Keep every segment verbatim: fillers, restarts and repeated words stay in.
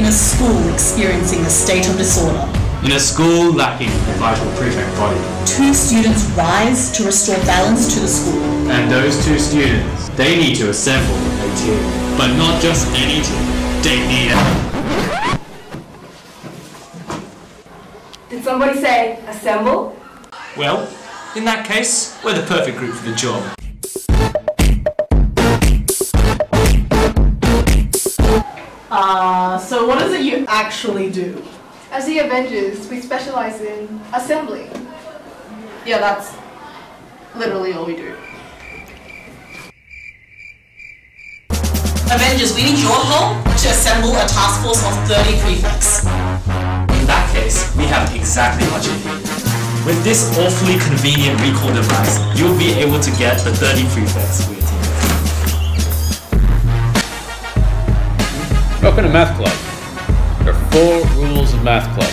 in a school experiencing a state of disorder. In a school lacking a vital prefect body. Two students rise to restore balance to the school. And those two students, they need to assemble a team. But not just any team, they need a... Did somebody say, assemble? Well, in that case, we're the perfect group for the job. Uh, so what is it you actually do? As the Avengers, we specialize in assembly. Yeah, that's literally all we do. Avengers, we need your help to assemble a task force of thirty prefects. In that case, we have exactly what you need. With this awfully convenient recall device, you'll be able to get the thirty prefects for your team. Welcome to Math Club. There are four rules of Math Club.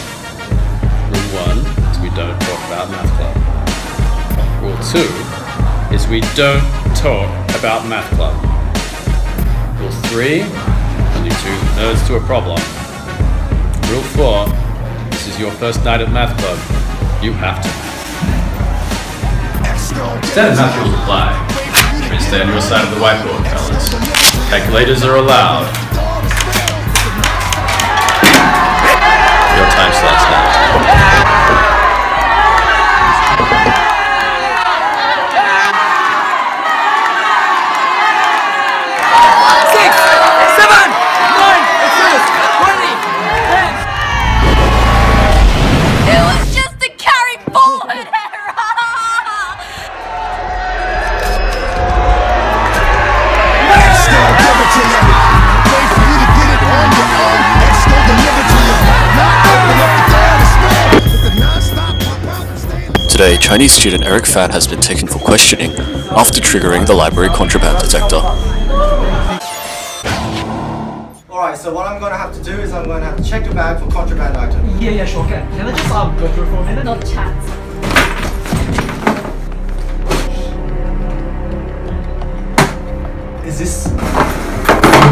Rule one is we don't talk about Math Club. Rule two is we don't talk about Math Club. Rule three, only two nerds to a problem. Rule four, this is your first night at Math Club. You have to. Standard math rules apply. Please stay on your side of the whiteboard, fellas. Calculators are allowed. Time slots now. Six, seven, nine, twenty, ten. It was just a carry forward error. Today, Chinese student Eric Fan has been taken for questioning after triggering the library contraband detector. Alright, so what I'm going to have to do is I'm going to have to check the bag for contraband items. Yeah, yeah, sure. Can, can I just um, go through for a minute? Not chat. Is this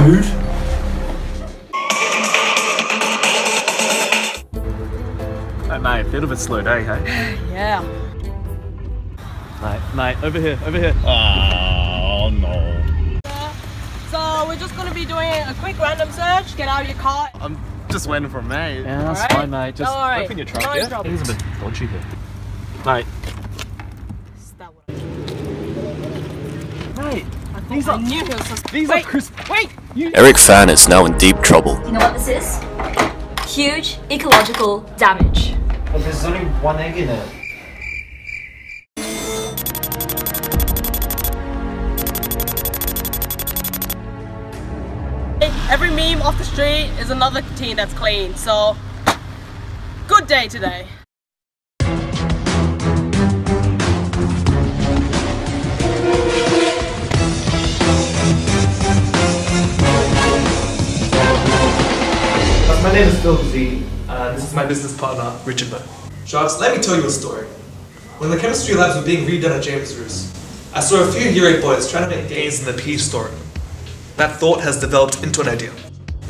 food? Mate, a bit of a slow day, hey? Yeah. Mate, mate, over here, over here. Oh, no. Uh, so, we're just going to be doing a quick random search. Get out of your car. I'm just waiting for a mate. Yeah, that's right? Fine, mate. Just no, open your trunk, no yeah? Problem. Things are a bit dodgy here. Mate. Mate, I these are new. These wait, are crisp. Wait! You Eric Fan is now in deep trouble. You know what this is? Huge ecological damage. But there's only one egg in it. Every meme off the street is another teen that's clean, so good day today. My name is Phil Z. Uh, this is my business partner, Richard Burke. Sharks, let me tell you a story. When the chemistry labs were being redone at James Ruse, I saw a few year eight boys trying to make gains in the P story. That thought has developed into an idea.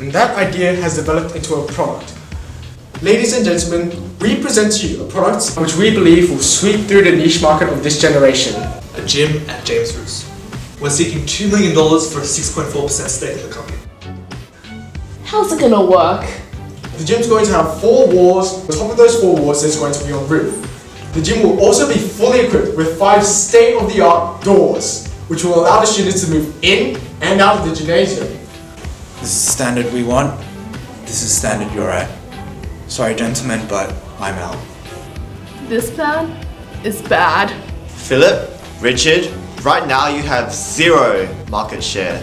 And that idea has developed into a product. Ladies and gentlemen, we present to you a product which we believe will sweep through the niche market of this generation. A gym at James Ruse. We're seeking two million dollars for a six point four percent stake in the company. How's it gonna work? The gym's going to have four walls. The top of those four walls is going to be a roof. The gym will also be fully equipped with five state-of-the-art doors, which will allow the students to move in and out of the gymnasium. This is the standard we want. This is standard you're at. Sorry, gentlemen, but I'm out. This plan is bad. Philip, Richard, right now you have zero market share.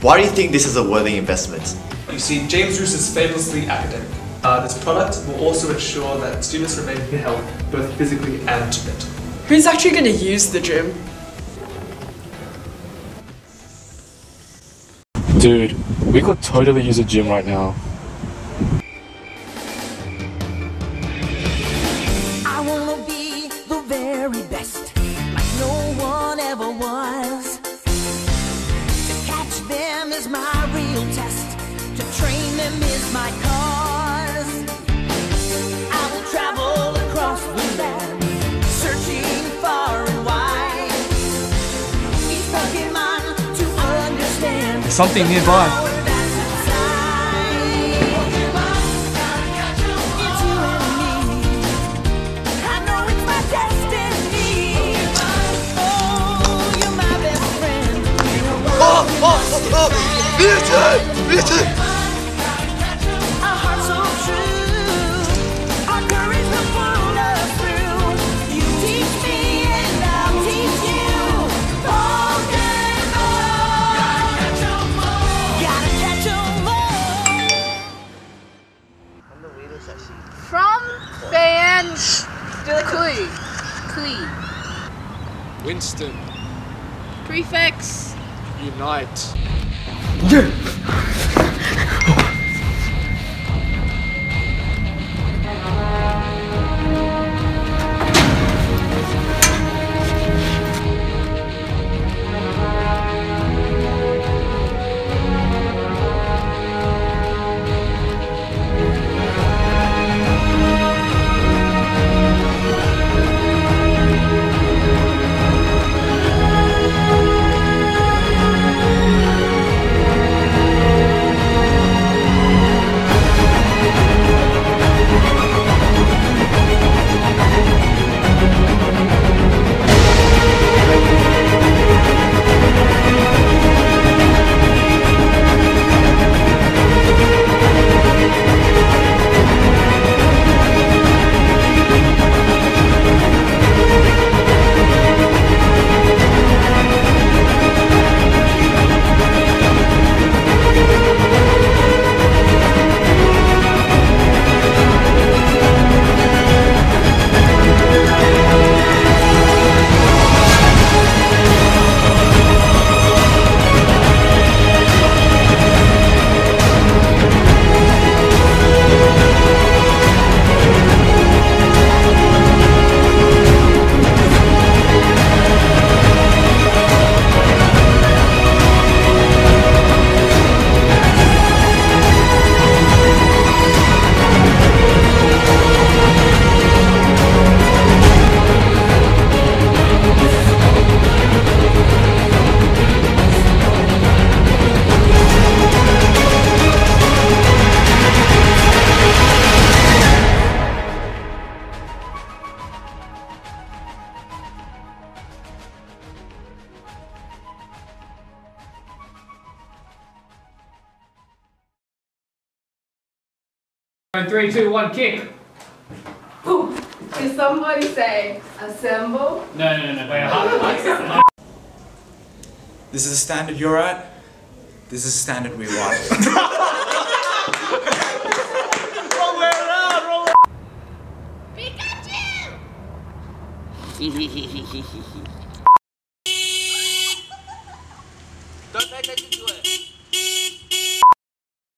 Why do you think this is a worthy investment? You see, James Ruse is famously academic. Uh, this product will also ensure that students remain in health, both physically and mentally. Who's actually going to use the gym? Dude, we could totally use a gym right now. I want to be the very best, like no one ever was. To catch them is my real test. To train them is my call. something nearby. Oh, oh, oh, oh! Pikachu! Pikachu! From band Kui. Kui. Winston. Prefix. Unite. Yeah. Three, two, one, kick. Ooh. Did somebody say assemble? No, no, no, no. Wait, a heart. This is a standard you're at. This is a standard we want. Roll it out, roll it out. Pikachu!